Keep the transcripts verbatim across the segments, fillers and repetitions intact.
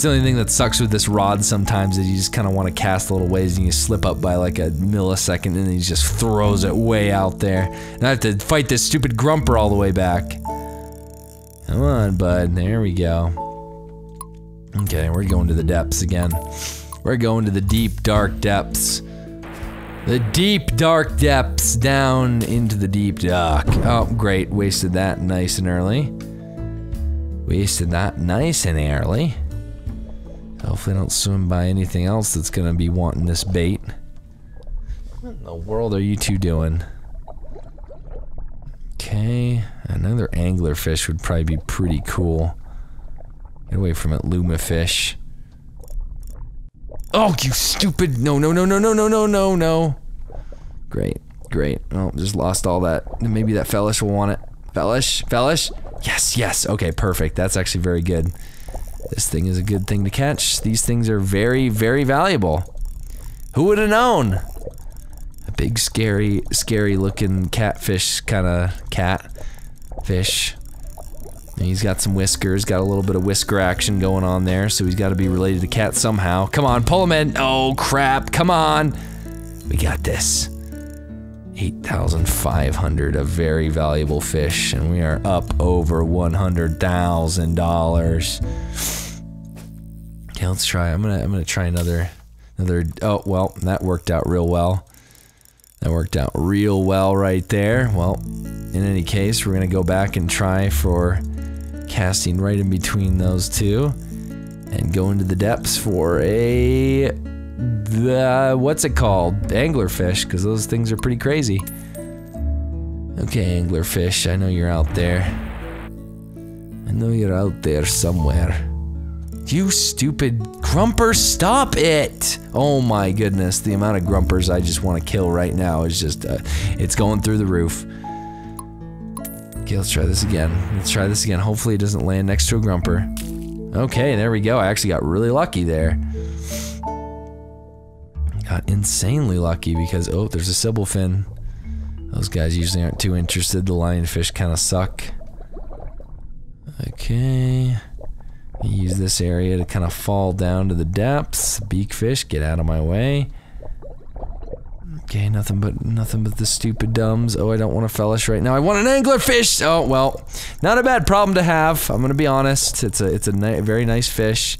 It's the only thing that sucks with this rod sometimes is you just kind of want to cast a little ways and you slip up by like a millisecond and then he just throws it way out there. And I have to fight this stupid grumper all the way back. Come on, bud. There we go. Okay, we're going to the depths again. We're going to the deep, dark depths. The deep, dark depths down into the deep dock. Oh, great. Wasted that nice and early. Wasted that nice and early. Hopefully I don't swim by anything else that's gonna be wanting this bait. What in the world are you two doing? Okay, another anglerfish would probably be pretty cool. Get away from it, luma fish. Oh, you stupid! No, no, no, no, no, no, no, no, no. Great, great. Oh, just lost all that. Maybe that fellish will want it. Fellish, fellish. Yes, yes. Okay, perfect. That's actually very good. This thing is a good thing to catch. These things are very, very valuable. Who would have known? A big, scary, scary-looking catfish kind of catfish. And he's got some whiskers, got a little bit of whisker action going on there, so he's got to be related to Cat somehow. Come on, pull him in. Oh, crap. Come on. We got this. eight thousand five hundred, a very valuable fish, and we are up over one hundred thousand dollars. Okay, let's try. I'm gonna I'm gonna try another another oh, well, that worked out real well. That worked out real well right there. Well, in any case, we're gonna go back and try for casting right in between those two and go into the depths for a the what's it called, anglerfish, because those things are pretty crazy. Okay, anglerfish, I know you're out there. I know you're out there somewhere. You stupid grumper, stop it! Oh my goodness, the amount of grumpers I just want to kill right now is just, uh, it's going through the roof. Okay, let's try this again. Let's try this again. Hopefully it doesn't land next to a grumper. Okay, there we go. I actually got really lucky there. Got insanely lucky because, oh, there's a Sybil fin. Those guys usually aren't too interested. The lionfish kind of suck. Okay. Use this area to kind of fall down to the depths. Beakfish, get out of my way. Okay, nothing but nothing but the stupid dumbs. Oh, I don't want a fellish right now. I want an anglerfish. Oh well, not a bad problem to have. I'm gonna be honest. It's a it's a ni very nice fish.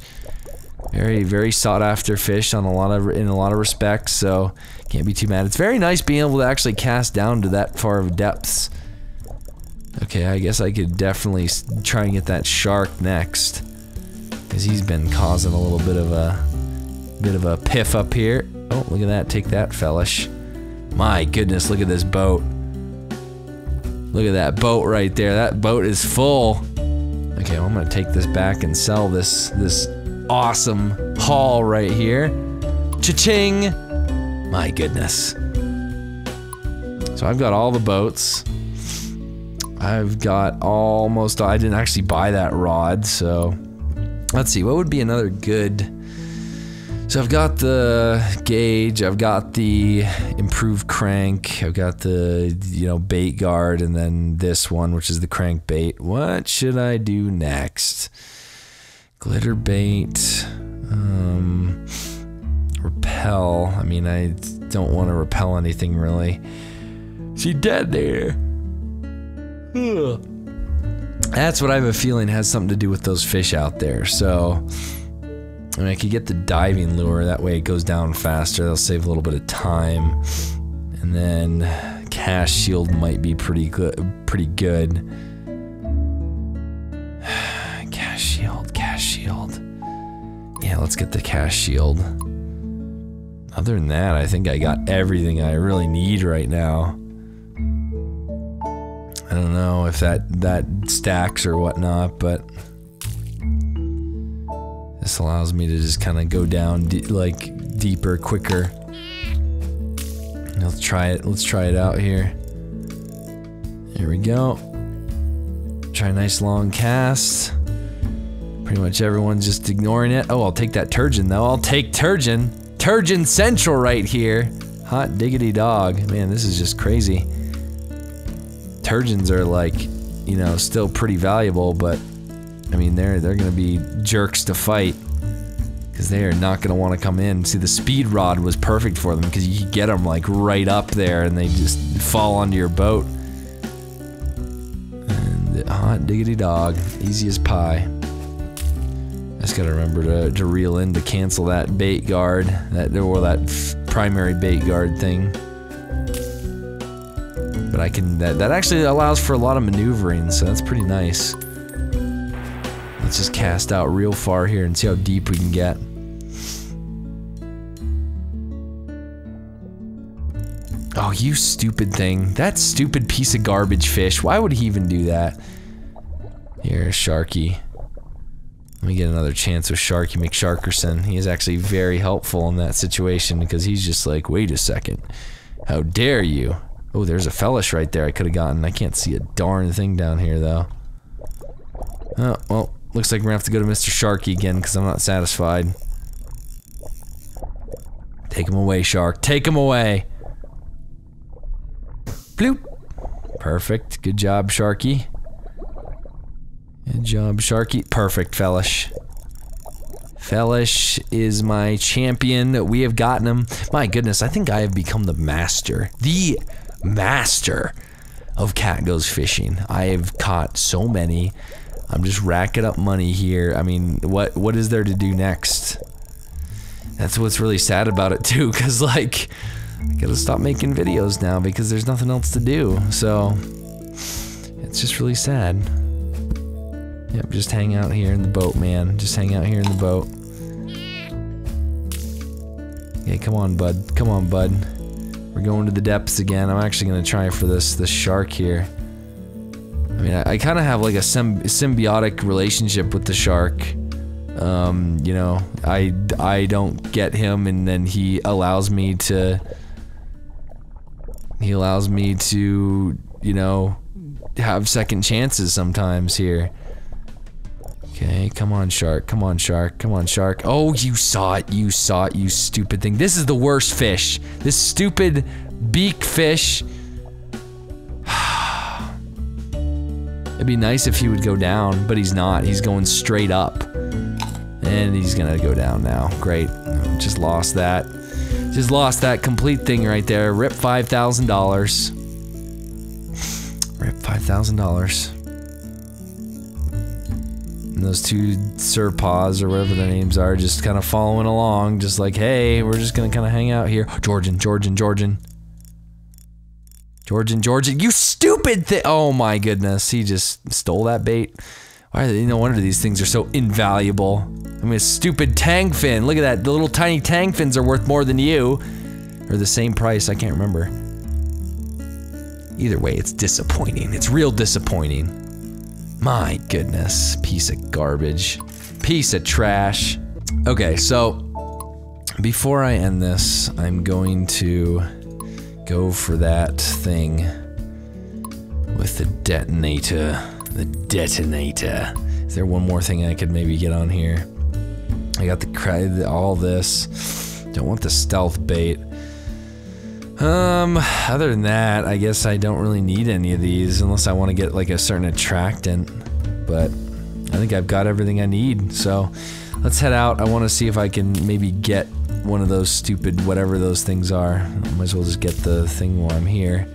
Very, very sought after fish on a lot of in a lot of respects, so can't be too mad. It's very nice being able to actually cast down to that far of depths. Okay, I guess I could definitely try and get that shark next, because he's been causing a little bit of a bit of a piff up here. Oh, look at that! Take that, fellish. My goodness, look at this boat. Look at that boat right there. That boat is full. Okay, well, I'm gonna take this back and sell this this. Awesome haul right here. Cha-ching! My goodness. So I've got all the boats. I've got almost, I didn't actually buy that rod, so let's see, what would be another good? So I've got the gauge, I've got the improved crank, I've got the, you know, bait guard, and then this one, which is the crank bait. What should I do next? Glitter bait, um, repel. I mean, I don't want to repel anything really. She dead there. Ugh. That's what I have a feeling has something to do with those fish out there. So, I mean, I could get the diving lure. That way it goes down faster. That'll save a little bit of time. And then cast shield might be pretty good. Pretty good. Cast shield. Shield. Yeah, let's get the cast shield. Other than that, I think I got everything I really need right now. I don't know if that that stacks or whatnot, but this allows me to just kind of go down de like deeper, quicker. Let's try it. Let's try it out here. Here we go. Try a nice long cast. Pretty much everyone's just ignoring it. Oh, I'll take that Turgeon though. I'll take Turgeon. Turgeon Central right here. Hot diggity dog. Man, this is just crazy. Turgeons are like, you know, still pretty valuable, but I mean, they're, they're gonna be jerks to fight. because they are not going to want to come in. See, the speed rod was perfect for them because you get them like right up there and they just fall onto your boat. And hot diggity dog, easy as pie. I just got to remember to, to reel in to cancel that bait guard, that or that primary bait guard thing. But I can, that, that actually allows for a lot of maneuvering, so that's pretty nice. Let's just cast out real far here and see how deep we can get. Oh, you stupid thing. That stupid piece of garbage fish. Why would he even do that? Here, Sharky. Let me get another chance with Sharky McSharkerson. He is actually very helpful in that situation because he's just like, wait a second. How dare you? Oh, there's a fellish right there I could have gotten. I can't see a darn thing down here, though. Oh, well, looks like we're gonna have to go to Mister Sharky again, because I'm not satisfied. Take him away, Shark. Take him away! Bloop! Perfect. Good job, Sharky. Good job, Sharky. Perfect, fellish. Fellish is my champion. We have gotten him. My goodness, I think I have become the master. The... master of Cat Goes Fishing. I have caught so many. I'm just racking up money here. I mean, what what is there to do next? That's what's really sad about it too, because like I gotta stop making videos now because there's nothing else to do. So it's just really sad. Yep, just hang out here in the boat, man. Just hang out here in the boat. Yeah, come on, bud. Come on, bud. We're going to the depths again. I'm actually going to try for this this shark here. I mean, I, I kind of have like a symb symbiotic relationship with the shark. Um, you know, I, I don't get him, and then he allows me to... He allows me to, you know, have second chances sometimes here. Okay, come on, shark. Come on, shark. Come on, shark. Oh, you saw it. You saw it, you stupid thing. This is the worst fish. This stupid beak fish. It'd be nice if he would go down, but he's not. He's going straight up. And he's gonna go down now. Great. Just lost that. Just lost that complete thing right there. Rip five thousand dollars. Rip five thousand dollars. And those two Serpaws or whatever their names are just kind of following along, just like, hey, we're just gonna kind of hang out here. Georgian, Georgian, Georgian. Georgian, Georgian, you stupid thing! Oh my goodness, he just stole that bait. Why are they, no wonder these things are so invaluable. I mean, a stupid tang fin, look at that, the little tiny tang fins are worth more than you. Or the same price, I can't remember. Either way, it's disappointing, it's real disappointing. My goodness, piece of garbage. Piece of trash. Okay, so before I end this, I'm going to go for that thing with the detonator. The detonator. Is there one more thing I could maybe get on here? I got the all this. Don't want the stealth bait. Um, other than that, I guess I don't really need any of these unless I want to get like a certain attractant, but I think I've got everything I need, so let's head out. I want to see if I can maybe get one of those stupid whatever those things are. I might as well just get the thing while I'm here.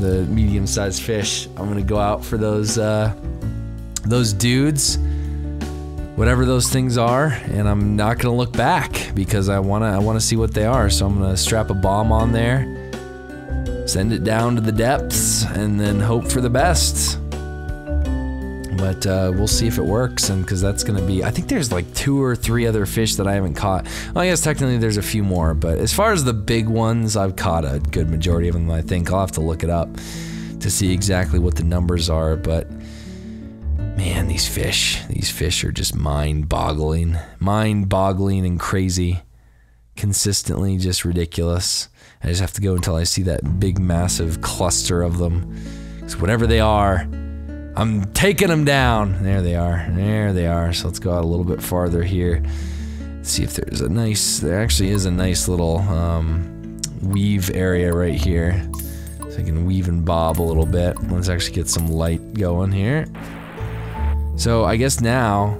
The medium-sized fish. I'm gonna go out for those, uh, those dudes. Whatever those things are, and I'm not gonna look back because I wanna I wanna see what they are. So I'm gonna strap a bomb on there, send it down to the depths, and then hope for the best. But uh, we'll see if it works, and because that's gonna be, I think there's like two or three other fish that I haven't caught. Well, I guess technically there's a few more, but as far as the big ones, I've caught a good majority of them. I think I'll have to look it up to see exactly what the numbers are, but. Man, these fish, these fish are just mind-boggling, mind-boggling and crazy, consistently just ridiculous. I just have to go until I see that big, massive cluster of them, because whatever they are, I'm taking them down. There they are, there they are, so let's go out a little bit farther here, see if there's a nice, there actually is a nice little um, weave area right here, so I can weave and bob a little bit. Let's actually get some light going here. So I guess now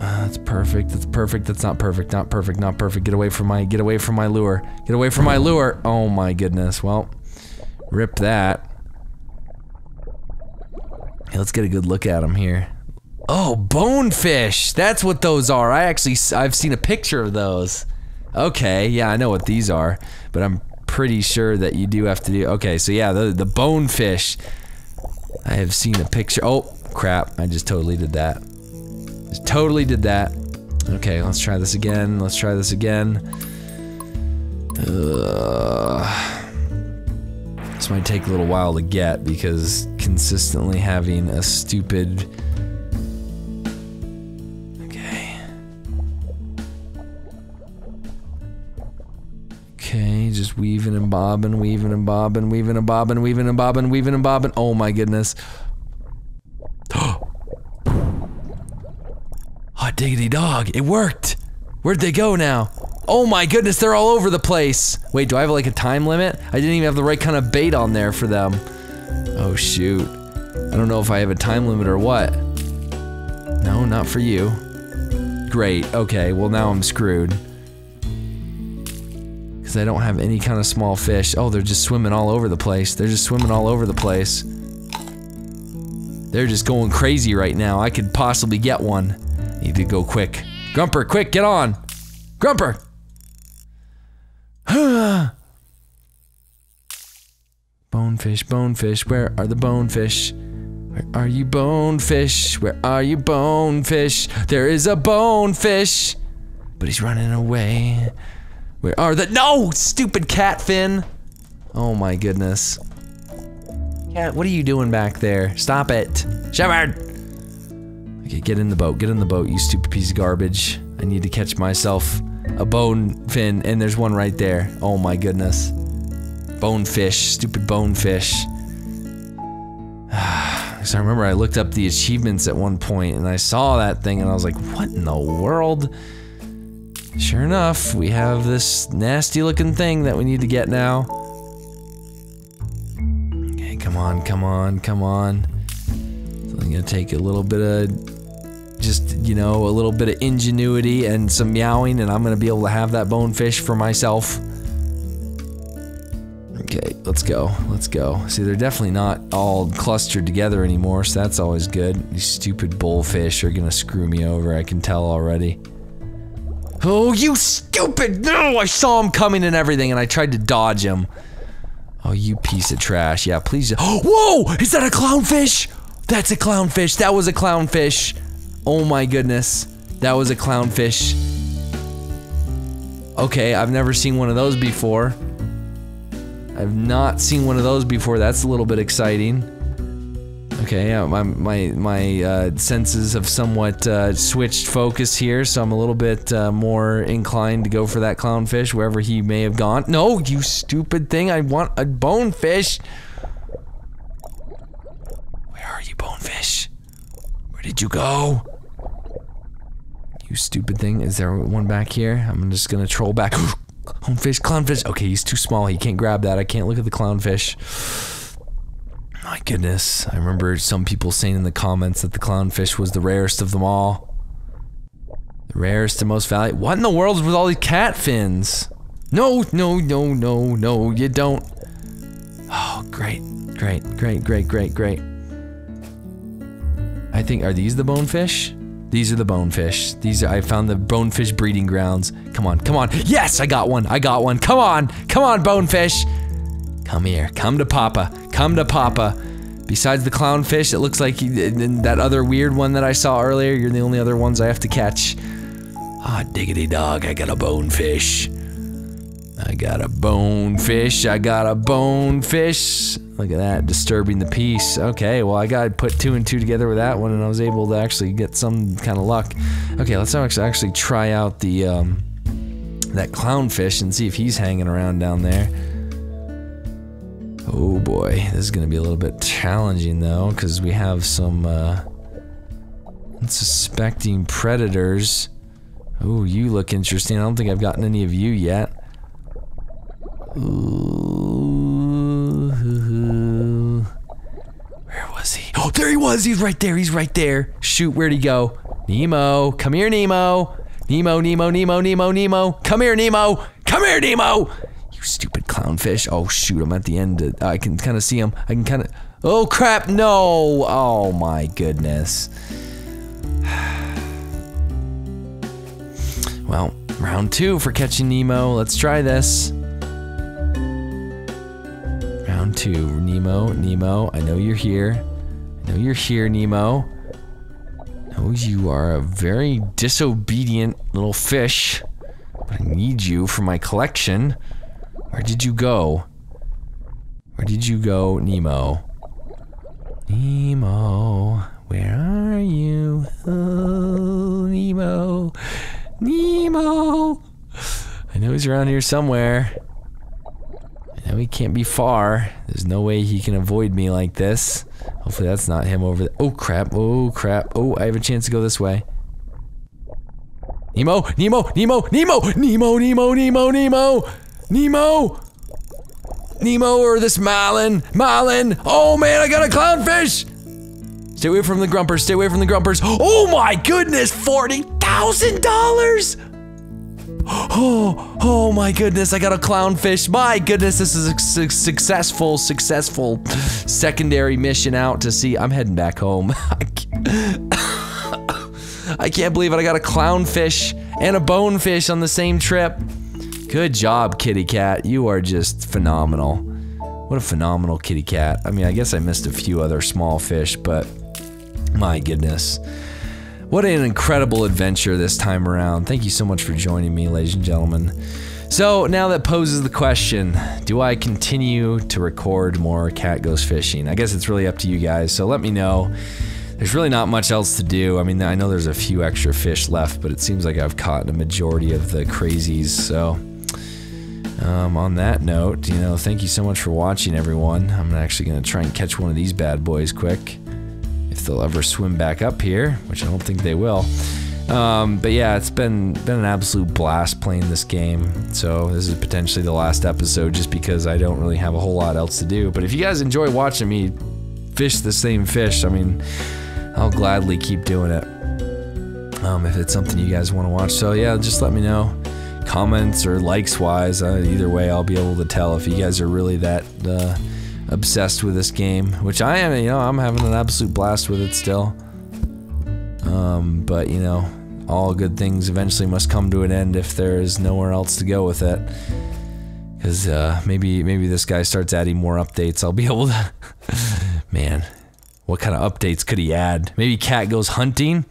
Uh, that's perfect. That's perfect. That's not perfect. Not perfect. Not perfect. Get away from my, get away from my lure. Get away from my lure. Oh my goodness. Well, rip that. Hey, let's get a good look at them here. Oh, bonefish. That's what those are. I actually, I've seen a picture of those. Okay. Yeah, I know what these are, but I'm pretty sure that you do have to do. Okay. So yeah, the, the bonefish. I have seen a picture. Oh crap. I just totally did that. Just totally did that. Okay, let's try this again. Let's try this again. Uh, this might take a little while to get because consistently having a stupid. Okay. Okay, just weaving and bobbing, weaving and bobbing, weaving and bobbing, weaving and bobbing, weaving and bobbing. Oh my goodness. Diggity dog, it worked! Where'd they go now? Oh my goodness, they're all over the place! Wait, do I have like a time limit? I didn't even have the right kind of bait on there for them. Oh shoot. I don't know if I have a time limit or what. No, not for you. Great, okay, well now I'm screwed. Because I don't have any kind of small fish. Oh, they're just swimming all over the place. They're just swimming all over the place. They're just going crazy right now. I could possibly get one. Need to go quick. Grumper, quick, get on! Grumper! Bonefish, bonefish, where are the bonefish? Where are you bonefish? Where are you bonefish? There is a bonefish! But he's running away. Where are the- No! Stupid catfin! Oh my goodness. Cat, what are you doing back there? Stop it! Shepard! Okay, get in the boat, get in the boat, you stupid piece of garbage. I need to catch myself a bone fin, and there's one right there. Oh my goodness. Bonefish, stupid bonefish. So I remember I looked up the achievements at one point, and I saw that thing, and I was like, what in the world? Sure enough, we have this nasty looking thing that we need to get now. Okay, come on, come on, come on. So I'm gonna take a little bit of just, you know, a little bit of ingenuity and some meowing, and I'm gonna be able to have that bonefish for myself. Okay, let's go, let's go. See, they're definitely not all clustered together anymore, so that's always good. These stupid bullfish are gonna screw me over, I can tell already. Oh, you stupid! No, I saw him coming and everything, and I tried to dodge him. Oh, you piece of trash. Yeah, please just- Whoa! Is that a clownfish? That's a clownfish! That was a clownfish! Oh my goodness, that was a clownfish. Okay, I've never seen one of those before. I've not seen one of those before. That's a little bit exciting. Okay, yeah, my my, my uh, senses have somewhat uh, switched focus here, so I'm a little bit uh, more inclined to go for that clownfish wherever he may have gone. No, you stupid thing! I want a bonefish. Where are you, bonefish? Where did you go? You stupid thing. Is there one back here? I'm just gonna troll back. Homefish, clownfish. Okay, he's too small. He can't grab that. I can't look at the clownfish. My goodness. I remember some people saying in the comments that the clownfish was the rarest of them all. The rarest and most valuable. What in the world is with all these cat fins? No, no, no, no, no, you don't. Oh, great, great, great, great, great, great. I think, are these the bonefish? These are the bonefish. These are, I found the bonefish breeding grounds. Come on, come on. Yes, I got one, I got one. Come on, come on, bonefish. Come here, come to Papa, come to Papa. Besides the clownfish, it looks like he, and that other weird one that I saw earlier, you're the only other ones I have to catch. Ah, oh, diggity dog, I got a bonefish. I got a bonefish, I got a bonefish. Look at that, disturbing the peace. Okay, well I gotta put two and two together with that one, and I was able to actually get some kind of luck. Okay, let's actually try out the, um, that clownfish and see if he's hanging around down there. Oh boy, this is gonna be a little bit challenging though, because we have some, uh, unsuspecting predators. Oh, you look interesting. I don't think I've gotten any of you yet. Ooh. Where was he? Oh, there he was! He's right there! He's right there! Shoot, where'd he go? Nemo, come here, Nemo. Nemo, Nemo, Nemo, Nemo, Nemo. Come here, Nemo. Come here, Nemo. You stupid clownfish. Oh shoot, I'm at the end. Of, I can kind of see him. I can kind of. Oh crap, no. Oh my goodness. Well, round two for catching Nemo. Let's try this. Round two, Nemo, Nemo. I know you're here. I know you're here, Nemo. Oh, you are a very disobedient little fish. I need you for my collection. Where did you go? Where did you go, Nemo? Nemo, where are you? Oh, Nemo. Nemo! I know he's around here somewhere. I know he can't be far. There's no way he can avoid me like this. Hopefully that's not him over there. Oh crap, oh crap. Oh, I have a chance to go this way. Nemo, Nemo, Nemo, Nemo! Nemo, Nemo, Nemo, Nemo! Nemo! Nemo or this Marlin! Marlin! Oh man, I got a clownfish! Stay away from the grumpers, stay away from the grumpers. Oh my goodness, forty thousand dollars! Oh, oh my goodness, I got a clownfish. My goodness, this is a su successful, successful secondary mission out to sea. I'm heading back home. I, can't I can't believe it, I got a clownfish and a bonefish on the same trip. Good job, kitty cat. You are just phenomenal. What a phenomenal kitty cat. I mean, I guess I missed a few other small fish, but my goodness. What an incredible adventure this time around. Thank you so much for joining me, ladies and gentlemen. So now that poses the question, do I continue to record more Cat Goes Fishing? I guess it's really up to you guys, so let me know. There's really not much else to do. I mean, I know there's a few extra fish left, but it seems like I've caught a majority of the crazies, so um, on that note, you know, thank you so much for watching, everyone. I'm actually gonna try and catch one of these bad boys quick. If they'll ever swim back up here, which I don't think they will. Um, but yeah, it's been been an absolute blast playing this game. So this is potentially the last episode just because I don't really have a whole lot else to do. But if you guys enjoy watching me fish the same fish, I mean, I'll gladly keep doing it. Um, if it's something you guys want to watch. So yeah, just let me know. Comments or likes wise, uh, either way I'll be able to tell if you guys are really that uh, obsessed with this game, which I am, you know, I'm having an absolute blast with it still. Um, but you know, all good things eventually must come to an end if there is nowhere else to go with it. Cause uh, maybe, maybe this guy starts adding more updates, I'll be able to, man, what kind of updates could he add? Maybe cat goes hunting?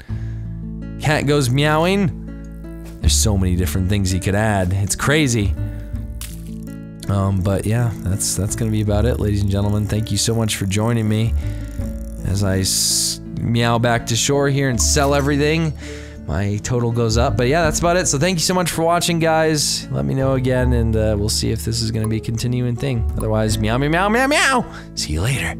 Cat goes meowing? There's so many different things he could add, it's crazy. Um, but yeah, that's that's gonna be about it, ladies and gentlemen. Thank you so much for joining me as I s meow back to shore here and sell everything. My total goes up, but yeah, that's about it. So thank you so much for watching, guys. Let me know again, and uh, we'll see if this is gonna be a continuing thing. Otherwise, meow, meow, meow, meow, meow. See you later.